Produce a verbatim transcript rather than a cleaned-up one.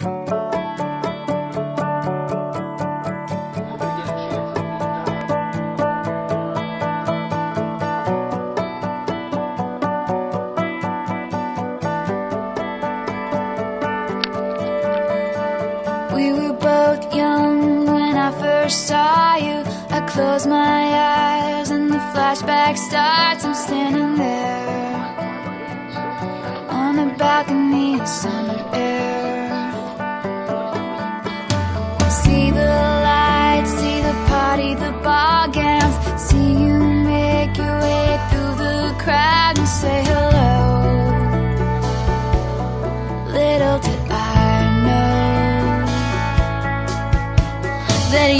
We were both young when I first saw you. I close my eyes and the flashback starts. I'm standing there on the balcony in summer air. See the lights, see the party, the ball gowns. See you make your way through the crowd and say hello. Little did I know that you